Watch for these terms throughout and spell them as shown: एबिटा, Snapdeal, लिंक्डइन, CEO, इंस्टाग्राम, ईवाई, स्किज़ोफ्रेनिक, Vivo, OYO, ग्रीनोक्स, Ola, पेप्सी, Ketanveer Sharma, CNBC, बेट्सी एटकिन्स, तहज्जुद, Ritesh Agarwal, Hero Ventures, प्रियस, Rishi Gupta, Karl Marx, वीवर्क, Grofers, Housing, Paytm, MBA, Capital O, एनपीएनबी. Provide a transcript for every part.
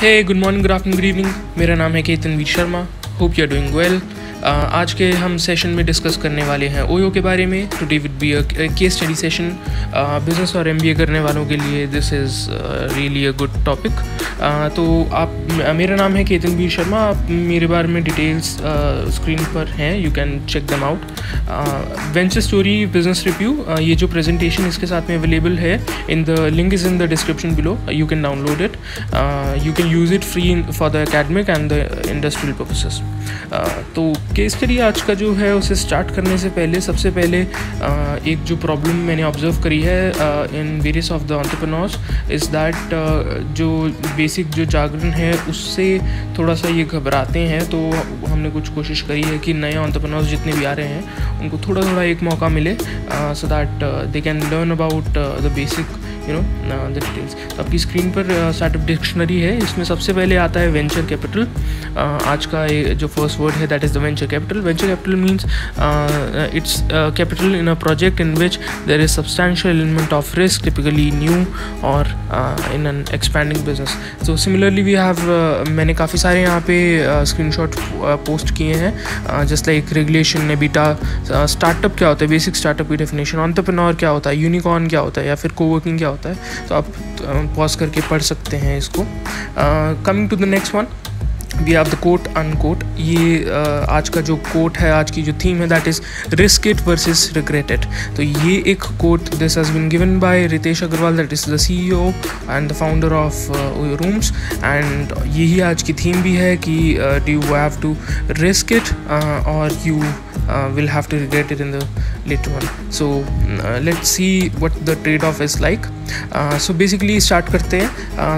हे good morning, good afternoon, good evening. मेरा नाम है Ketanveer Sharma. Hope you are doing well. आज के हम सेशन में डिस्कस करने वाले हैं ओयो के बारे में। Today will be a case study session business और एमबीए करने वालों के लिए। This is really a good topic. तो आप, मेरा नाम है केतनवीर शर्मा। आप मेरे बारे में डिटेल्स स्क्रीन पर हैं, you can check them out. Venture story business review, ये जो प्रेजेंटेशन इसके साथ में अवेलेबल है, in the link is in the description below. You can download it, you can use it free for the academic and the industrial purposes. तो case study आज का जो है उसे स्टार्ट करने से पहले सबसे पहले एक जो प्रॉब्लम मैंने ऑब्जर्व करी है in various of the entrepreneurs is that जो बेसिक जो जागरण है उससे थोड़ा सा ये घबराते हैं। तो हमने कुछ कोशिश करी है कि नए एंटरप्रेन्योर्स जितने भी आ रहे हैं उनको थोड़ा थोड़ा एक मौका मिले so that they can learn about the basic the details. आपकी स्क्रीन पर स्टार्टअप डिक्शनरी है, इसमें सबसे पहले आता है वेंचर कैपिटल। आज का जो फर्स्ट वर्ड है that is the venture capital. Venture capital means it's capital in a project in which there is substantial element of risk, typically new और in an expanding business. So similarly we have, मैंने काफ़ी सारे यहाँ पे screenshot post किए हैं, just like regulation, एबिटा, startup क्या होता है, बेसिक स्टार्टअप की डेफिनेशन, एंटरप्रेन्योर क्या होता है, यूनिकॉर्न क्या होता है या फिर कोवर्किंग क्या होता है। तो आप पॉज करके पढ़ सकते हैं इसको। Coming to the next one we have the quote unquote. ये आज का जो कोट है, आज की जो थीम है that is risk it versus regret it. तो ये एक quote, this has been given by Ritesh Agarwal, that is the CEO and the founder of OYO rooms. And यही आज की थीम भी है कि do you have to risk it और you will have to regret it in the later on. So let's see what the trade off is like. So basically start करते हैं।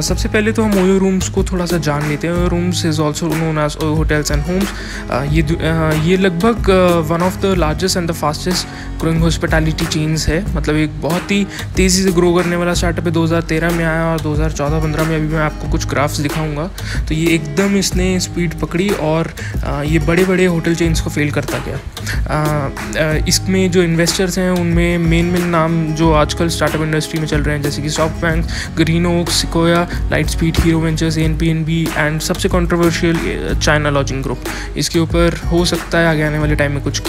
सबसे पहले तो हम ओयो रूम्स को थोड़ा सा जान लेते हैं। OYO Rooms is also known as OYO hotels and Homes. ये लगभग one of the largest and the fastest growing hospitality chains है। मतलब एक बहुत ही तेज़ी से ग्रो करने वाला स्टार्टअप है। 2013 में आया और 2014-15 में, अभी मैं आपको कुछ ग्राफ्स दिखाऊँगा। तो ये एकदम इसने स्पीड पकड़ी और ये बड़े बड़े होटल चेन्स को फेल करता गया। इसमें जो इन्वेस्टर्स हैं उनमें मेन नाम जो आजकल स्टार्टअप इंडस्ट्री में चल रहे हैं जैसे कि SoftBank, ग्रीनोक्स, Sequoia, Lightspeed, hero Ventures, एनपीएनबी and सबसे कंट्रोवर्शियल चाइना लॉजिंग ग्रुप। इसके ऊपर हो सकता है आगे आने वाले टाइम में कुछ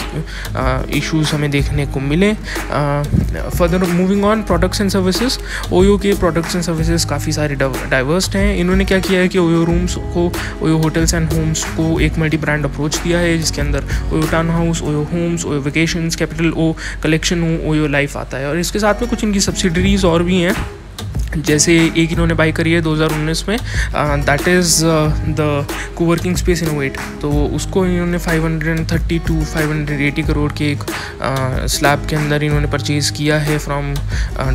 इश्यूज हमें देखने को मिले। Further moving on, products and services. OYO के प्रोडक्ट्स एंड सर्विसेज काफ़ी सारे डाइवर्स हैं। इन्होंने क्या किया है कि ओयो रूम्स को, ओयो होटल्स एंड होम्स को एक मल्टी ब्रांड अप्रोच दिया है, जिसके अंदर OYO town house, OYO Holmes, OYO vacations, capital O collection, OYO life आता है। और इसके साथ में कुछ इनकी सब्सिडरीज और भी हैं, जैसे एक इन्होंने बाई करी है 2019 में, that is the coworking space innovate. तो उसको इन्होंने 580 करोड़ के एक स्लैब के अंदर इन्होंने परचेज़ किया है फ्रॉम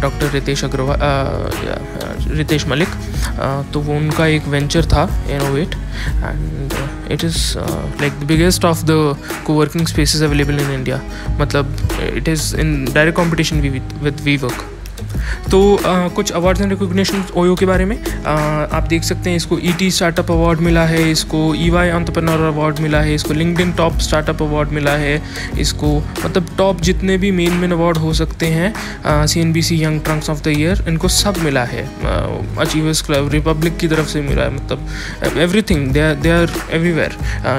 डॉक्टर रितेश अग्रवाल, रितेश मलिक। तो वो उनका एक वेंचर था innovate and it is like the biggest of the coworking spaces available in India. मतलब it is in direct competition with वीवर्क। तो कुछ अवार्ड्स एंड रिकॉग्निशन ओयो के बारे में आप देख सकते हैं। इसको ईटी स्टार्टअप अवार्ड मिला है, इसको ईवाई एंटरप्रेन्योर अवार्ड मिला है, इसको लिंक्डइन टॉप स्टार्टअप अवार्ड मिला है, इसको मतलब टॉप जितने भी मेन अवार्ड हो सकते हैं, CNBC young Turks of the year, इनको सब मिला है। अचीवर्स क्लब रिपब्लिक की तरफ से मिला है। मतलब एवरीथिंग, दे आर एवरीवेयर।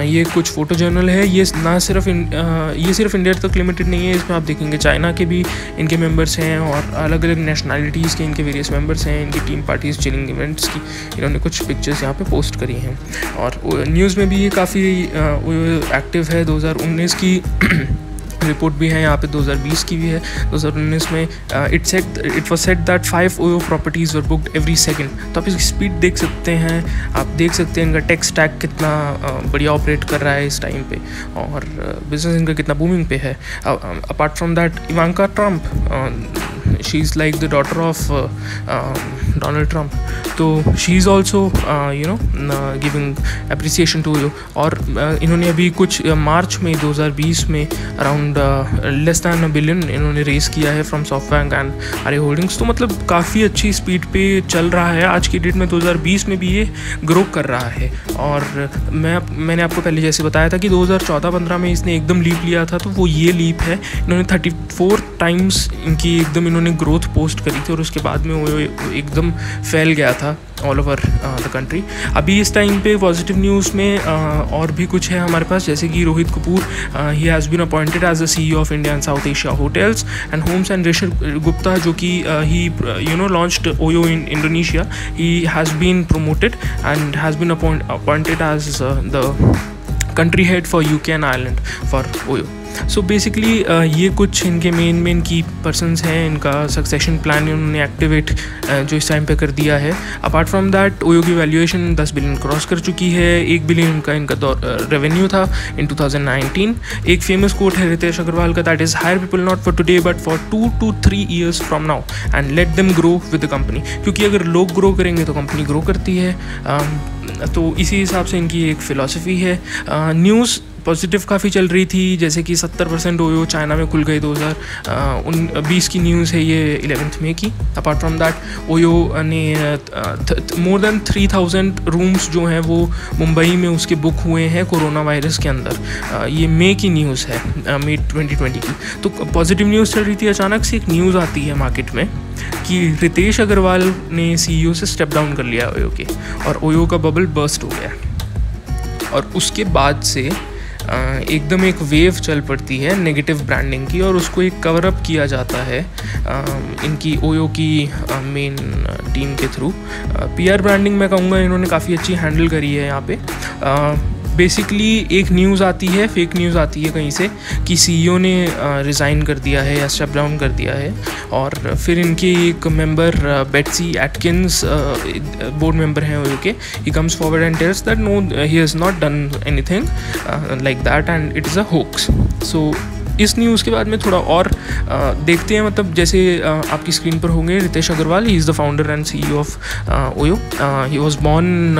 ये कुछ फोटो जर्नल है, ये ना सिर्फ ये सिर्फ इंडिया तक लिमिटेड नहीं है। इसमें आप देखेंगे चाइना के भी इनके मेम्बर्स हैं और अलग अलग नेशनैलिटीज़ के इनके वेरियस मेंबर्स हैं। इनकी टीम पार्टीज़, चिलिंग इवेंट्स की इन्होंने कुछ पिक्चर्स यहाँ पे पोस्ट करी हैं। और न्यूज़ में भी ये काफ़ी एक्टिव है। 2019 की रिपोर्ट भी है यहाँ पे, 2020 की भी है। 2019 में it was set that 5 OYO properties were booked every second. तो आप इसकी स्पीड देख सकते हैं, आप देख सकते हैं इनका टेक स्टैक कितना बढ़िया ऑपरेट कर रहा है इस टाइम पे और बिजनेस इनका कितना बूमिंग पे है। Apart from that, Ivanka Trump, she is like the daughter of Donald Trump. तो she is also giving appreciation to OYO. और इन्होंने अभी कुछ मार्च में 2020 में अराउंड लेस दैन $1 बिलियन इन्होंने रेस किया है from SoftBank and RA holdings. तो मतलब काफ़ी अच्छी स्पीड पे चल रहा है आज की डेट में। 2020 में भी ये ग्रो कर रहा है। और मैंने आपको पहले जैसे बताया था कि 2014-15 में इसने एकदम लीप लिया था, तो वो ये लीप है। इन्होंने 34 टाइम्स इनकी एकदम इन्होंने ग्रोथ पोस्ट करी थी और उसके बाद में वो एकदम फैल गया था ऑल ओवर द कंट्री। अभी इस टाइम पे पॉजिटिव न्यूज़ में और भी कुछ है हमारे पास, जैसे कि Rohit Kapoor he has been appointed as the CEO of India and South Asia hotels and homes and Rishi Gupta जो कि he you know launched OYO in Indonesia, he has been promoted and has been appointed as the country head for UK and Ireland for OYO। So basically ये कुछ इनके main की persons हैं, इनका succession plan उन्होंने activate जो इस time पे कर दिया है। अपार्ट फ्रॉम दैट OYO की वैल्यूएशन 10 बिलियन क्रॉस कर चुकी है, 1 बिलियन इनका रेवेन्यू था इन 2019। एक फेमस कोट है रितेश अग्रवाल का, that is hire people not for today but for 2 to 3 years from now and let them grow with the company, क्योंकि अगर लोग ग्रो करेंगे तो कंपनी ग्रो करती है। तो इसी हिसाब से इनकी एक फ़िलासफ़ी है। न्यूज़ पॉजिटिव काफ़ी चल रही थी, जैसे कि 70% OYO चाइना में खुल गई 2020 की न्यूज़ है ये 11 मई की। अपार्ट फ्रॉम दैट OYO ने मोर देन 3000 रूम्स जो हैं वो मुंबई में उसके बुक हुए हैं कोरोना वायरस के अंदर। ये मई की न्यूज़ है, मई 2020 की। तो पॉजिटिव न्यूज़ चल रही थी, अचानक से एक न्यूज़ आती है मार्केट में कि रितेश अग्रवाल ने CEO से स्टेप डाउन कर लिया OYO के, और OYO का बबल बर्स्ट हो गया। और उसके बाद से एकदम एक वेव चल पड़ती है नेगेटिव ब्रांडिंग की, और उसको एक कवरअप किया जाता है इनकी OYO की मेन टीम के थ्रू। PR ब्रांडिंग मैं कहूँगा इन्होंने काफ़ी अच्छी हैंडल करी है यहाँ पे। बेसिकली एक न्यूज़ आती है, फेक न्यूज़ आती है कहीं से कि CEO ने रिज़ाइन कर दिया है या स्टेप डाउन कर दिया है, और फिर इनके एक member बेट्सी एटकिन्स board member हैं OYO के, he comes forward and tells that no he has not done anything like that and it is a hoax. So इस न्यूज़ के बाद में थोड़ा और देखते हैं, मतलब जैसे आपकी स्क्रीन पर होंगे Ritesh Agarwal, he is the founder and CEO of OYO। He was born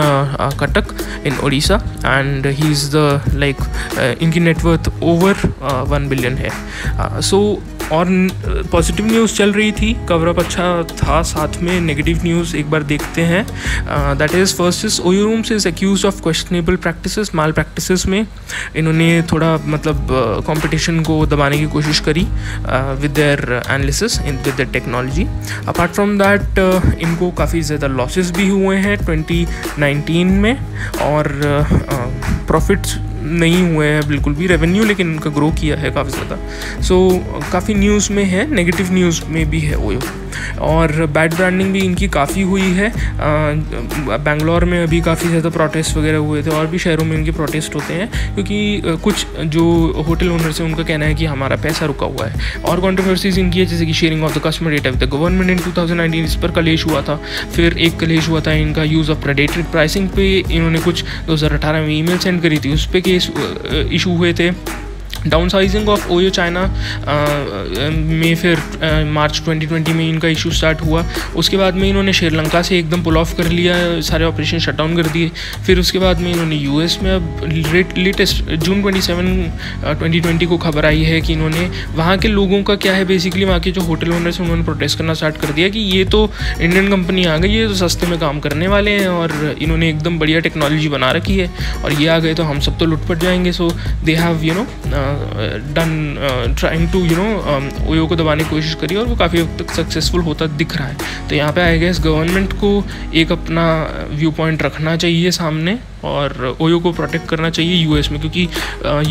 Cuttack in Odisha and he is the like इनकी नेटवर्थ ओवर 1 बिलियन है। और पॉजिटिव न्यूज़ चल रही थी, कवरअप अच्छा था, साथ में नेगेटिव न्यूज़ एक बार देखते हैं। That is first is OYO Rooms is accused of questionable practices, malpractices में इन्होंने थोड़ा मतलब कंपटीशन को दबाने की कोशिश करी with their analysis with their technology. Apart from that इनको काफ़ी ज़्यादा लॉसेस भी हुए हैं 2019 में, और प्रॉफिट्स नहीं हुए हैं बिल्कुल भी, रेवेन्यू लेकिन इनका ग्रो किया है काफ़ी ज़्यादा। सो काफ़ी न्यूज़ में है, नेगेटिव न्यूज़ में भी है OYO, और बैड ब्रांडिंग भी इनकी काफ़ी हुई है। बैंगलोर में अभी काफ़ी ज़्यादा प्रोटेस्ट वगैरह हुए थे, और भी शहरों में इनके प्रोटेस्ट होते हैं, क्योंकि कुछ जो होटल ओनर्स हैं उनका कहना है कि हमारा पैसा रुका हुआ है। और कॉन्ट्रोवर्सीज इनकी है, जैसे कि sharing of the customer data with the government in 2019, इस पर कलेश हुआ था। फिर एक कलेश हुआ था इनका यूज़ ऑफ प्रेडेटरी प्राइसिंग पे, इन्होंने कुछ 2018 में ईमेल सेंड करी थी, उस पर केस इशू हुए थे। Downsizing of OYO China में फिर मार्च 2020 में इनका इशू स्टार्ट हुआ। उसके बाद में इन्होंने श्रीलंका से एकदम पुल ऑफ कर लिया, सारे ऑपरेशन शट डाउन कर दिए। फिर उसके बाद में इन्होंने US में अब लेटेस्ट जून 27, 2020 को खबर आई है कि इन्होंने वहाँ के लोगों का क्या है, बेसिकली वहाँ के जो होटल ओनर्स हैं उन्होंने प्रोटेस्ट करना स्टार्ट कर दिया कि ये तो इंडियन कंपनी आ गई है, तो सस्ते में काम करने वाले हैं, और इन्होंने एकदम बढ़िया टेक्नोलॉजी बना रखी है, और ये आ गए तो हम सब तो लुटपट जाएंगे। So they have you know done trying to you know OYO को दबाने की कोशिश करी, और वो काफ़ी हद तक सक्सेसफुल होता दिख रहा है। तो यहाँ पे आई गेस गवर्नमेंट को एक अपना व्यू पॉइंट रखना चाहिए सामने, और OYO को प्रोटेक्ट करना चाहिए US में, क्योंकि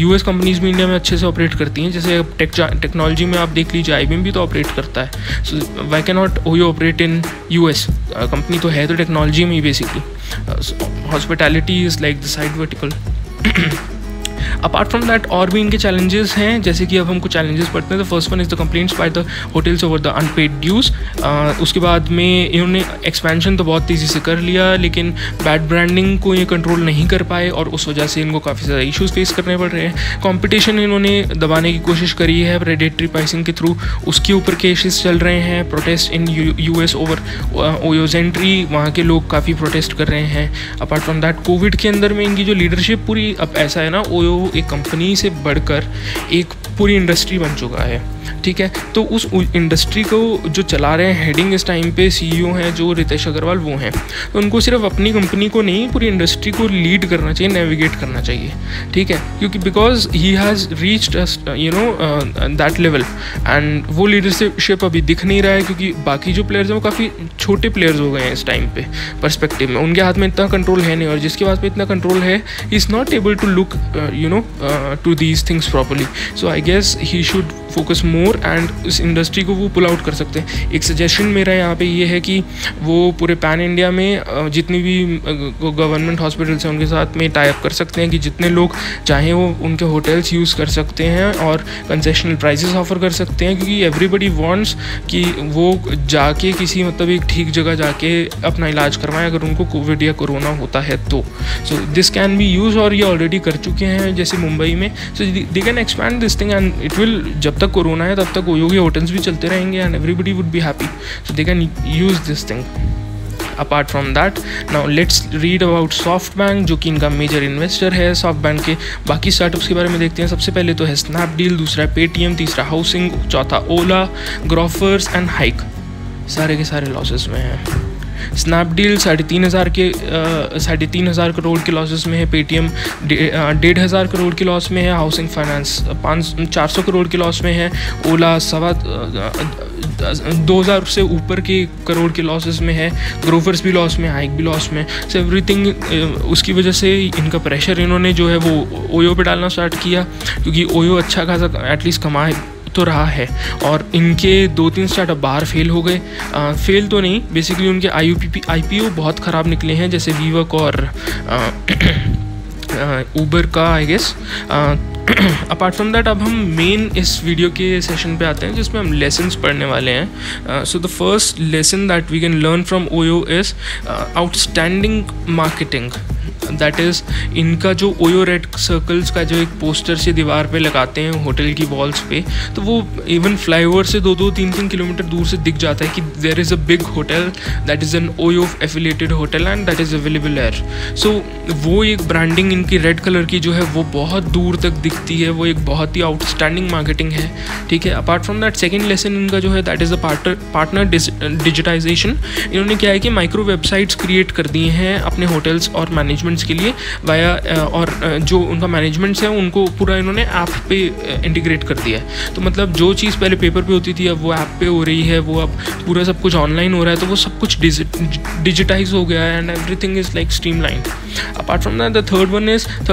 US कंपनीज़ भी इंडिया में अच्छे से ऑपरेट करती हैं। जैसे टेक्नोलॉजी में आप देख लीजिए IBM भी तो ऑपरेट करता है, so why can not OYO operate in US? Company तो है तो टेक्नोलॉजी में ही basically. Hospitality is like the side vertical. Apart from that और भी इनके चैलेंजेस हैं, जैसे कि अब हमको चैलेंजेस पढ़ते हैं। तो first one is the complaints by the hotels over the unpaid dues. उसके बाद में इन्होंने एक्सपेंशन तो बहुत तेज़ी से कर लिया, लेकिन बैड ब्रांडिंग को ये कंट्रोल नहीं कर पाए, और उस वजह से इनको काफ़ी ज़्यादा इशूज़ फेस करने पड़ रहे हैं। कॉम्पिटिशन इन्होंने दबाने की कोशिश करी है प्रेडेटरी प्राइसिंग के थ्रू, उसके ऊपर केसेस चल रहे हैं। Protest in US over OYO's entry, वहाँ के लोग काफ़ी प्रोटेस्ट कर रहे हैं। अपार्ट फ्रॉम दैट कोविड के अंदर में इनकी जो लीडरशिप पूरी, अब ऐसा है ना OYO एक कंपनी से बढ़कर एक पूरी इंडस्ट्री बन चुका है, ठीक है। तो उस इंडस्ट्री को जो चला रहे हैं हेडिंग इस टाइम पे CEO हैं जो रितेश अग्रवाल वो हैं, तो उनको सिर्फ अपनी कंपनी को नहीं पूरी इंडस्ट्री को लीड करना चाहिए, नेविगेट करना चाहिए, ठीक है, क्योंकि because he has reached you know that level and वो लीडरशिप अभी दिख नहीं रहा है क्योंकि बाकी जो प्लेयर्स हैं वो काफ़ी छोटे प्लेयर्स हो गए हैं इस टाइम पे पर्सपेक्टिव में, उनके हाथ में इतना कंट्रोल है नहीं, और जिसके पास में इतना कंट्रोल है is not able to look you know to these things properly. So I guess he should focus more and इस इंडस्ट्री को वो पुल आउट कर सकते हैं। एक सजेशन मेरा यहाँ पे ये है कि वो पूरे पैन इंडिया में जितनी भी गवर्नमेंट हॉस्पिटल्स हैं उनके साथ में टाई अप कर सकते हैं कि जितने लोग चाहें वो उनके होटल्स यूज़ कर सकते हैं और कंसेशनल प्राइजेस ऑफर कर सकते हैं, क्योंकि एवरीबडी वांट्स कि वो जाके किसी मतलब एक ठीक जगह जाके अपना इलाज करवाएं अगर उनको कोविड या कोरोना होता है तो। So this can be use, और ये ऑलरेडी कर चुके हैं जैसे मुंबई में, so they can expand this thing and it will, जब तक कोरोना है तब तक ओयो के होटल्स भी चलते रहेंगे and everybody would be happy, so they can use this thing. Apart from that now let's read about SoftBank जो कि इनका मेजर इन्वेस्टर है। SoftBank के बाकी स्टार्टअप्स के बारे में देखते हैं। सबसे पहले तो है Snapdeal, दूसरा है Paytm, तीसरा Housing, चौथा Ola, Grofers एंड Hike, सारे के सारे लॉसेस में हैं। Snapdeal 3,500 करोड़ के लॉसेस में है, Paytm 1,500 करोड़ के लॉस में है, हाउसिंग फाइनेंस 400 करोड़ के लॉस में है, ओला 2,000 से ऊपर के करोड़ के लॉसेस में है, ग्रोफर्स भी लॉस में, हाइक भी लॉस में। सो एवरीथिंग उसकी वजह से इनका प्रेशर इन्होंने जो है वो ओयो पे डालना स्टार्ट किया, क्योंकि ओयो अच्छा खासा एटलीस्ट कमा तो रहा है और इनके 2-3 स्टार्टअप बाहर फेल हो गए, फेल तो नहीं बेसिकली उनके IPO बहुत ख़राब निकले हैं, जैसे वीवो और ऊबर का I guess. Apart from that अब हम मेन इस वीडियो के सेशन पे आते हैं जिसमें हम लेसन्स पढ़ने वाले हैं। So the first lesson that we can learn from OYO is outstanding marketing, that is इनका जो ओयो रेड सर्कल्स का जो एक पोस्टर से दीवार पे लगाते हैं होटल की वॉल्स पे, तो वो इवन फ्लाईओवर से 2-3 किलोमीटर दूर से दिख जाता है कि there is a big hotel that is an OYO affiliated hotel and that is available here. सो वो एक ब्रांडिंग इनकी रेड कलर की जो है वो बहुत दूर तक दिखती है, वो एक बहुत ही आउटस्टैंडिंग मार्केटिंग है, ठीक है। Apart from that second lesson इनका जो है that is a partner digitization. इन्होंने क्या है कि माइक्रो वेबसाइट्स क्रिएट कर दिए हैं अपने होटल्स और मैनेजमेंट के लिए वाया, और जो उनका मैनेजमेंट्स है उनको पूरा इन्होंने ऐप पे इंटीग्रेट कर दिया है। तो मतलब जो चीज़ पहले पेपर पे होती थी अब वो ऐप पे हो रही है, वो अब पूरा सब कुछ ऑनलाइन हो रहा है, तो वो सब कुछ डिजिटाइज हो गया है and everything is like streamline. Apart from that the third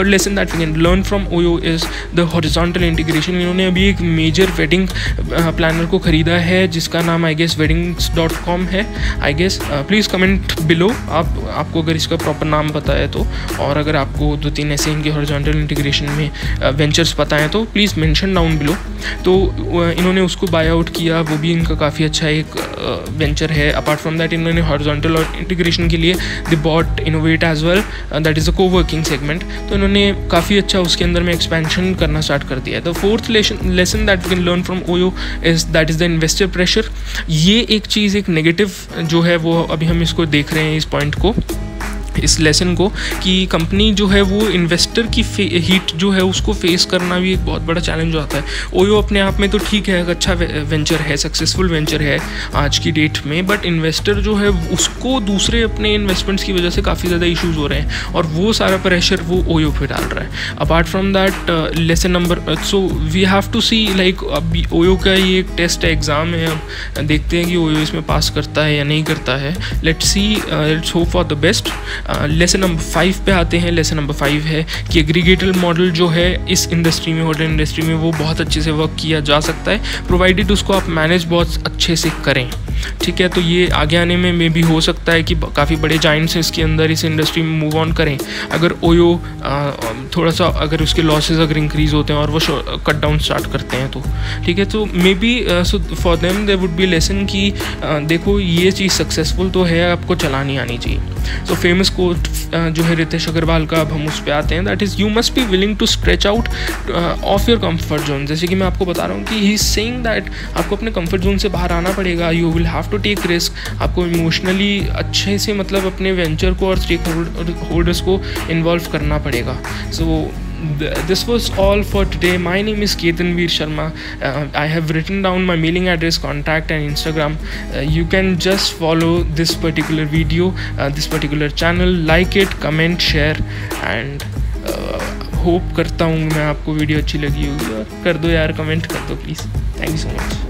lesson that we can learn from OYO is the horizontal integration. इन्होंने अभी एक मेजर वेडिंग प्लानर को ख़रीदा है जिसका नाम आई गेस weddings.com है I guess. Please comment below आपको अगर इसका प्रॉपर नाम पता है तो, और अगर आपको 2-3 ऐसे इनके हॉरिजॉन्टल इंटीग्रेशन में वेंचर्स पता हैं तो प्लीज़ मेंशन डाउन बिलो। तो इन्होंने उसको बाय आउट किया, वो भी इनका काफ़ी अच्छा एक वेंचर है। अपार्ट फ्रॉम दैट इन्होंने हॉरिजॉन्टल और इंटीग्रेशन के लिए they bought Innovate as well, that is a coworking segment, तो इन्होंने काफ़ी अच्छा उसके अंदर में एक्सपेंशन करना स्टार्ट कर दिया है। The fourth lesson that we can learn from OYO is that is the investor pressure. ये एक चीज़ एक नेगेटिव जो है वो अभी हम इसको देख रहे हैं इस पॉइंट को, इस लेसन को, कि कंपनी जो है वो इन्वेस्टर की हीट जो है उसको फेस करना भी एक बहुत बड़ा चैलेंज आता है। ओयो अपने आप में तो ठीक है, एक अच्छा वेंचर है, सक्सेसफुल वेंचर है आज की डेट में, बट इन्वेस्टर जो है उसको दूसरे अपने इन्वेस्टमेंट्स की वजह से काफ़ी ज़्यादा इश्यूज हो रहे हैं और वो सारा प्रेशर वो ओयो पे डाल रहा है। Apart from that lesson number, so we have to see like अभी ओयो का ये एक टेस्ट है, एग्ज़ाम है, अब देखते हैं कि ओयो इसमें पास करता है या नहीं करता है। Let's see, let's hope for the best. Lesson number 5 पे आते हैं। लेसन नंबर 5 है कि एग्रीगेटर मॉडल जो है इस इंडस्ट्री में, होटल इंडस्ट्री में, वो बहुत अच्छे से वर्क किया जा सकता है प्रोवाइडेड उसको आप मैनेज बहुत अच्छे से करें, ठीक है। तो ये आगे आने में भी हो सकता है कि काफ़ी बड़े जाइंट्स इसके अंदर इस इंडस्ट्री में मूव ऑन करें अगर ओयो थोड़ा सा, अगर उसके लॉसेज अगर इंक्रीज़ होते हैं और वो कट डाउन स्टार्ट करते हैं तो, ठीक है। तो maybe so for them there would be lesson कि देखो ये चीज़ सक्सेसफुल तो है, आपको चलानी आनी चाहिए। तो फेमस कोट जो है रितेश अग्रवाल का, अब हम उस पर आते हैं, that is you must be willing to stretch out of your comfort zone. जैसे कि मैं आपको बता रहा हूँ कि ही इज़ सेइंग दैट आपको अपने कंफर्ट जोन से बाहर आना पड़ेगा, you will have to take risk, आपको इमोशनली अच्छे से मतलब अपने वेंचर को और स्टेक होल्डर्स को इन्वॉल्व करना पड़ेगा। So this was all for today. My name is Ketanveer Sharma. I have written down my mailing address, contact and Instagram. You can just follow this particular video, this particular channel, like it, comment, share, and hope करता हूँ मैं आपको video अच्छी लगी होगी और कर दो यार, कमेंट कर दो please. Thank you so much.